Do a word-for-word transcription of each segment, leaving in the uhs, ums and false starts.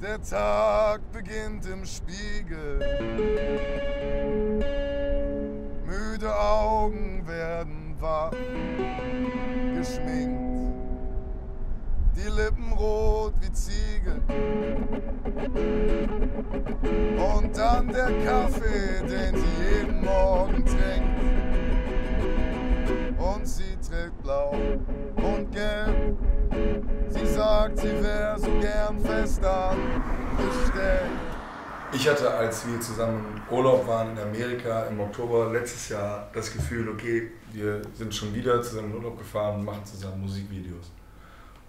Der Tag beginnt im Spiegel. Müde Augen werden wach, geschminkt, die Lippen rot wie Ziegel. Und dann der Kaffee, den sie jeden Morgen trinkt. Und sie trägt blau und gelb. Sie sagt, sie wäre so gern fest angestellt. Ich hatte, als wir zusammen im Urlaub waren in Amerika im Oktober letztes Jahr, das Gefühl, okay, wir sind schon wieder zusammen in den Urlaub gefahren und machen zusammen Musikvideos.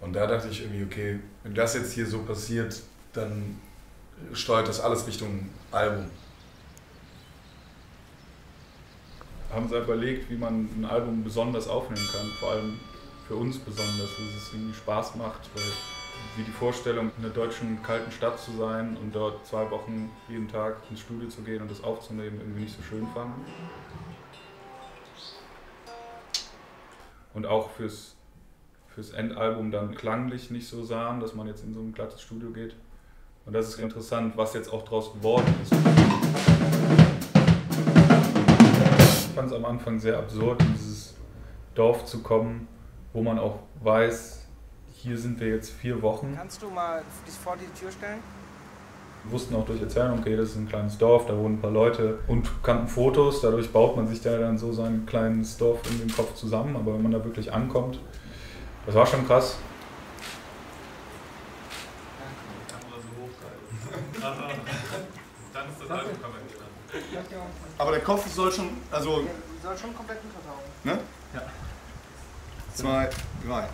Und da dachte ich irgendwie, okay, wenn das jetzt hier so passiert, dann steuert das alles Richtung Album. Haben Sie überlegt, wie man ein Album besonders aufnehmen kann, vor allem für uns besonders, dass es irgendwie Spaß macht, weil wie die Vorstellung, in der deutschen kalten Stadt zu sein und dort zwei Wochen jeden Tag ins Studio zu gehen und das aufzunehmen, irgendwie nicht so schön fanden. Und auch fürs, fürs Endalbum dann klanglich nicht so sahen, dass man jetzt in so ein glattes Studio geht. Und das ist interessant, was jetzt auch draus geworden ist. Ich fand es am Anfang sehr absurd, in dieses Dorf zu kommen, wo man auch weiß, hier sind wir jetzt vier Wochen. Kannst du mal dich vor die Tür stellen? Wir wussten auch durch Erzählung, okay, das ist ein kleines Dorf, da wohnen ein paar Leute und kannten Fotos. Dadurch baut man sich da dann so sein kleines Dorf in den Kopf zusammen. Aber wenn man da wirklich ankommt, das war schon krass. Dann ist das Album komplett. Aber der Kopf soll schon, also... soll schon komplett untertauchen. Ne? Ja. Zwei, drei.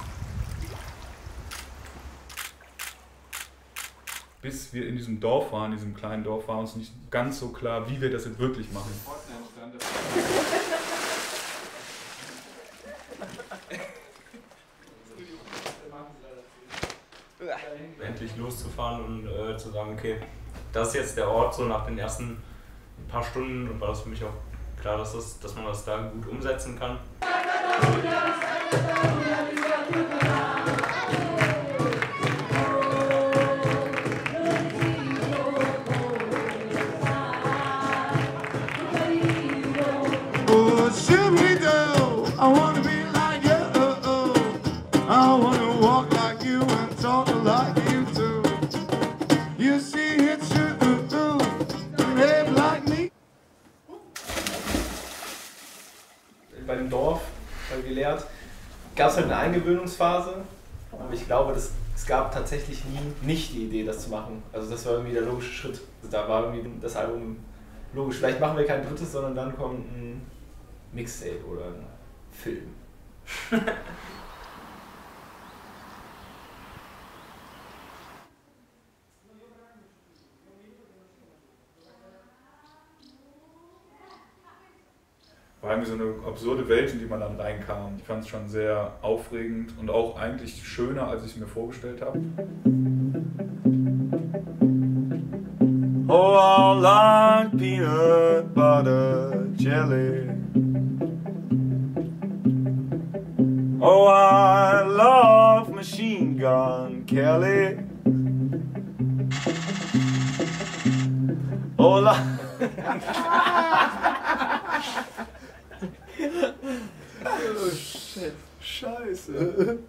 Bis wir in diesem Dorf waren, in diesem kleinen Dorf, war uns nicht ganz so klar, wie wir das jetzt wirklich machen. Endlich loszufahren und äh, zu sagen, okay, das ist jetzt der Ort. So nach den ersten paar Stunden war das für mich auch klar, dass, das, dass man das da gut umsetzen kann. Beim Dorf, beim Gelehrt, gab es halt eine Eingewöhnungsphase, aber ich glaube, das, es gab tatsächlich nie nicht die Idee, das zu machen. Also das war irgendwie der logische Schritt. Also da war irgendwie das Album logisch. Vielleicht machen wir kein drittes, sondern dann kommt ein Mixtape oder ein Film. War irgendwie so eine absurde Welt, in die man dann reinkam. Ich fand es schon sehr aufregend und auch eigentlich schöner, als ich es mir vorgestellt habe. Oh, I like peanut butter jelly. Oh, I love Machine Gun Kelly. Oh, la Oh shit. Scheiße.